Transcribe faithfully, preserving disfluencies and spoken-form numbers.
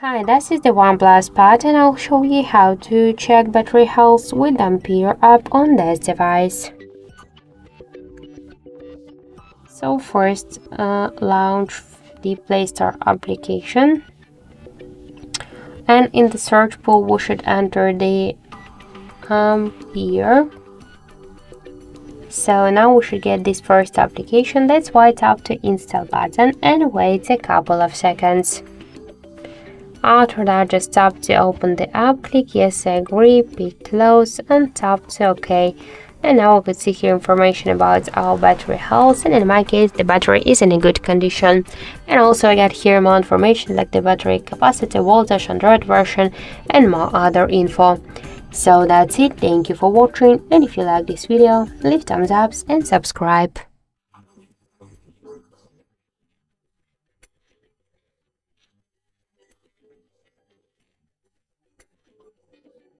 Hi, this is the OnePlus Pad and I'll show you how to check battery health with Ampere app on this device. So first uh, launch the Play Store application, and in the search pool we should enter the Ampere. So now we should get this first application. That's why tap to install button and wait a couple of seconds. After that, just tap to open the app, click yes, agree, pick close and tap to OK. And now we could see here information about our battery health, and in my case the battery is in a good condition. And also I got here more information like the battery capacity, voltage, Android version and more other info. So that's it, thank you for watching, and if you like this video, leave thumbs ups and subscribe.